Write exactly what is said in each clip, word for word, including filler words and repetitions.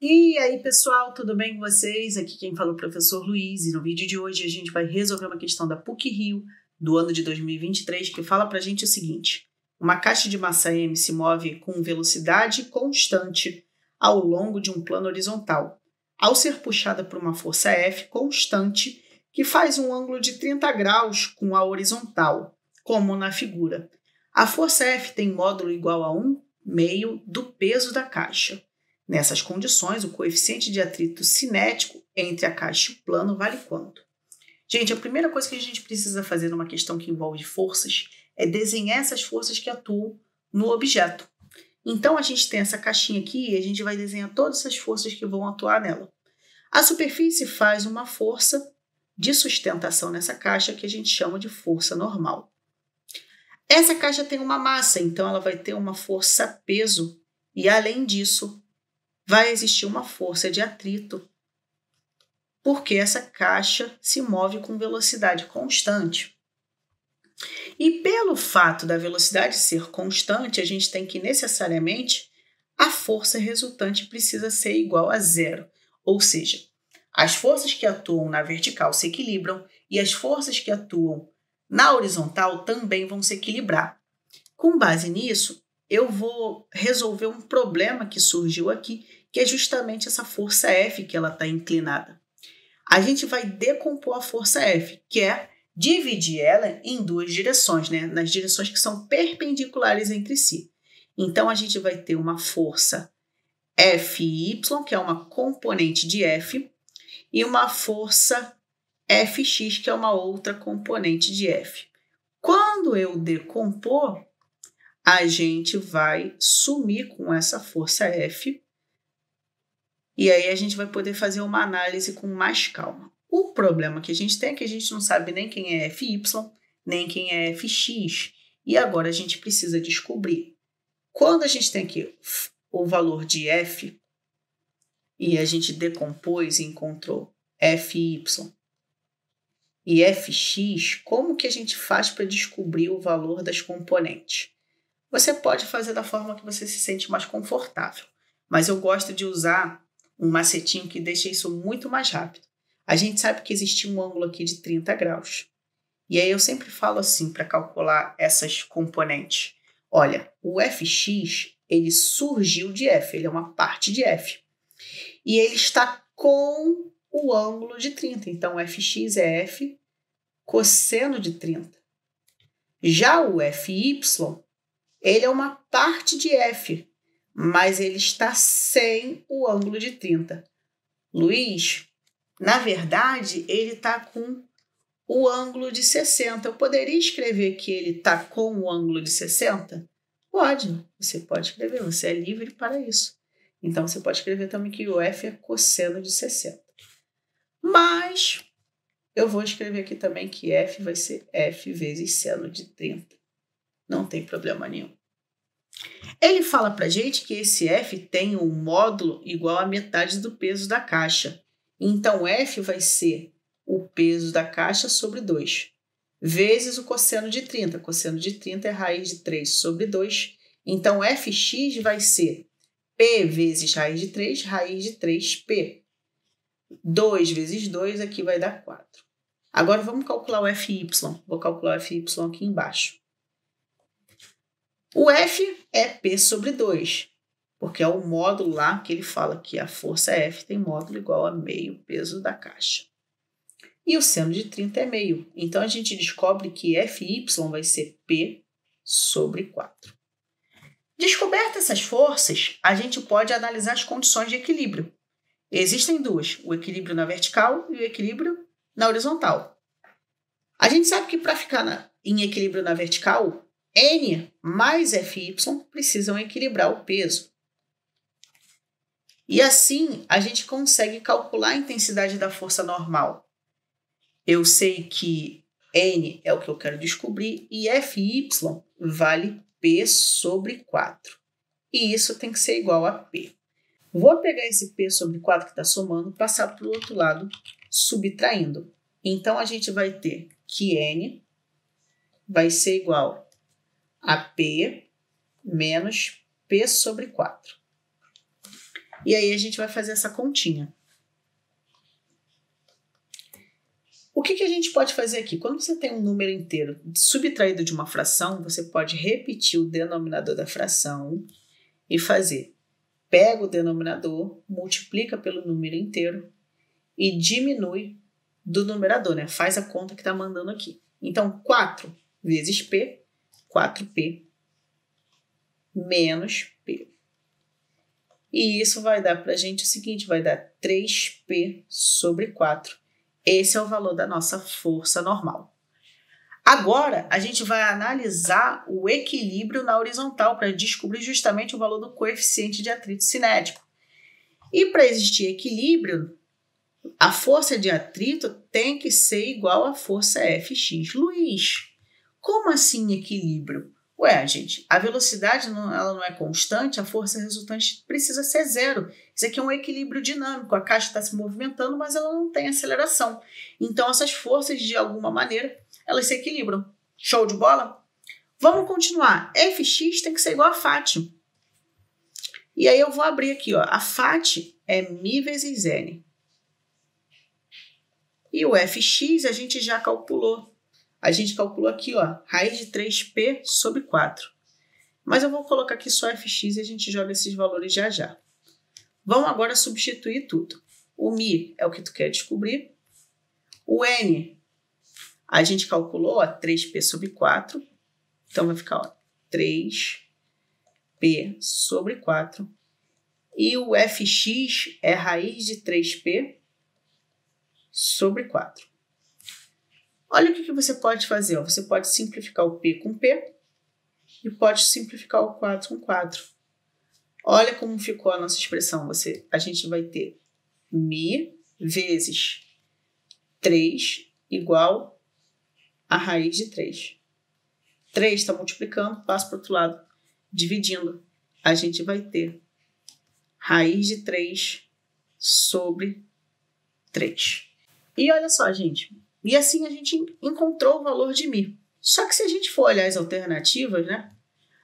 E aí pessoal, tudo bem com vocês? Aqui quem fala é o professor Luiz e no vídeo de hoje a gente vai resolver uma questão da PUC-Rio do ano de dois mil e vinte e três que fala pra gente o seguinte: uma caixa de massa M se move com velocidade constante ao longo de um plano horizontal, ao ser puxada por uma força F constante que faz um ângulo de trinta graus com a horizontal, como na figura. A força F tem módulo igual a um meio do peso da caixa. Nessas condições, o coeficiente de atrito cinético entre a caixa e o plano vale quanto? Gente, a primeira coisa que a gente precisa fazer numa questão que envolve forças é desenhar essas forças que atuam no objeto. Então, a gente tem essa caixinha aqui e a gente vai desenhar todas essas forças que vão atuar nela. A superfície faz uma força de sustentação nessa caixa que a gente chama de força normal. Essa caixa tem uma massa, então ela vai ter uma força peso e, além disso, vai existir uma força de atrito, porque essa caixa se move com velocidade constante. E pelo fato da velocidade ser constante, a gente tem que necessariamente a força resultante precisa ser igual a zero. Ou seja, as forças que atuam na vertical se equilibram e as forças que atuam na horizontal também vão se equilibrar. Com base nisso, eu vou resolver um problema que surgiu aqui, que é justamente essa força F que ela está inclinada. A gente vai decompor a força F, que é dividir ela em duas direções, né? Nas direções que são perpendiculares entre si. Então, a gente vai ter uma força F Y, que é uma componente de F, e uma força Fx, que é uma outra componente de F. Quando eu decompor, a gente vai sumir com essa força F e aí a gente vai poder fazer uma análise com mais calma. O problema que a gente tem é que a gente não sabe nem quem é Fy, nem quem é Fx. E agora a gente precisa descobrir. Quando a gente tem aqui o valor de F e a gente decompôs e encontrou Fy e Fx, como que a gente faz para descobrir o valor das componentes? Você pode fazer da forma que você se sente mais confortável, mas eu gosto de usar um macetinho que deixa isso muito mais rápido. A gente sabe que existe um ângulo aqui de trinta graus. E aí eu sempre falo assim para calcular essas componentes. Olha, o Fx, ele surgiu de F, ele é uma parte de F. E ele está com o ângulo de trinta, então Fx é F cosseno de trinta. Já o Fy, ele é uma parte de F, mas ele está sem o ângulo de trinta. Luiz, na verdade, ele está com o ângulo de sessenta. Eu poderia escrever que ele está com o ângulo de sessenta? Pode, você pode escrever, você é livre para isso. Então, você pode escrever também que o F é cosseno de sessenta. Mas, eu vou escrever aqui também que F vai ser F vezes seno de trinta. Não tem problema nenhum. Ele fala pra gente que esse F tem um módulo igual a metade do peso da caixa. Então, F vai ser o peso da caixa sobre dois, vezes o cosseno de trinta. Cosseno de trinta é raiz de três sobre dois. Então, Fx vai ser P vezes raiz de três, raiz de três P. dois vezes dois, aqui vai dar quatro. Agora, vamos calcular o Fy. Vou calcular o Fy aqui embaixo. O F é P sobre dois, porque é o módulo lá que ele fala que a força F tem módulo igual a meio peso da caixa. E o seno de trinta é meio. Então, a gente descobre que Fy vai ser P sobre quatro. Descobertas essas forças, a gente pode analisar as condições de equilíbrio. Existem duas, o equilíbrio na vertical e o equilíbrio na horizontal. A gente sabe que para ficar na, em equilíbrio na vertical, N mais Fy precisam equilibrar o peso. E assim, a gente consegue calcular a intensidade da força normal. Eu sei que N é o que eu quero descobrir e Fy vale P sobre quatro. E isso tem que ser igual a P. Vou pegar esse P sobre quatro que está somando, passar para o outro lado, subtraindo. Então, a gente vai ter que N vai ser igual a P menos P sobre quatro. E aí a gente vai fazer essa continha. O que que a gente pode fazer aqui? Quando você tem um número inteiro subtraído de uma fração, você pode repetir o denominador da fração e fazer. Pega o denominador, multiplica pelo número inteiro e diminui do numerador, né? Faz a conta que está mandando aqui. Então, quatro vezes P, quatro P menos P. E isso vai dar para a gente o seguinte, vai dar três P sobre quatro. Esse é o valor da nossa força normal. Agora, a gente vai analisar o equilíbrio na horizontal para descobrir justamente o valor do coeficiente de atrito cinético. E para existir equilíbrio, a força de atrito tem que ser igual à força Fx. Luiz, como assim equilíbrio? Ué, gente, a velocidade não, ela não é constante, a força resultante precisa ser zero. Isso aqui é um equilíbrio dinâmico, a caixa está se movimentando, mas ela não tem aceleração. Então, essas forças, de alguma maneira, elas se equilibram. Show de bola? Vamos continuar. Fx tem que ser igual a Fat. E aí eu vou abrir aqui, ó. A Fat é μ vezes n. E o Fx a gente já calculou. A gente calculou aqui, ó, raiz de três P sobre quatro. Mas eu vou colocar aqui só Fx e a gente joga esses valores já já. Vamos agora substituir tudo. O μ é o que tu quer descobrir. O n a gente calculou, ó, três P sobre quatro. Então vai ficar, ó, três P sobre quatro. E o Fx é raiz de três P sobre quatro. Olha o que você pode fazer, ó. Você pode simplificar o P com P e pode simplificar o quatro com quatro. Olha como ficou a nossa expressão. Você, a gente vai ter μ vezes três igual a raiz de três. três está multiplicando, passa para o outro lado, dividindo. A gente vai ter raiz de três sobre três. E olha só, gente. E assim a gente encontrou o valor de μ. Só que se a gente for olhar as alternativas, né?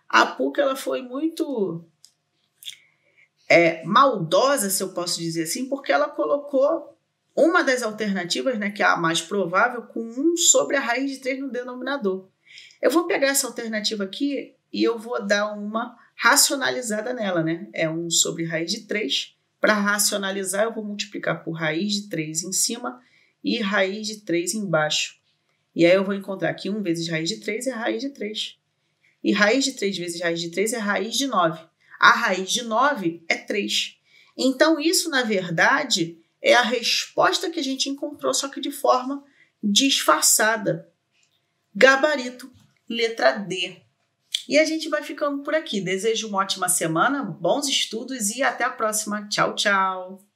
A P U C ela foi muito é, maldosa, se eu posso dizer assim, porque ela colocou uma das alternativas, né, que é a mais provável, com um sobre a raiz de três no denominador. Eu vou pegar essa alternativa aqui e eu vou dar uma racionalizada nela, né? É um sobre raiz de três. Para racionalizar, eu vou multiplicar por raiz de três em cima e raiz de três embaixo. E aí eu vou encontrar que um vezes raiz de três é raiz de três. E raiz de três vezes raiz de três é raiz de nove. A raiz de nove é três. Então isso, na verdade, é a resposta que a gente encontrou, só que de forma disfarçada. Gabarito, letra D. E a gente vai ficando por aqui. Desejo uma ótima semana, bons estudos e até a próxima. Tchau, tchau!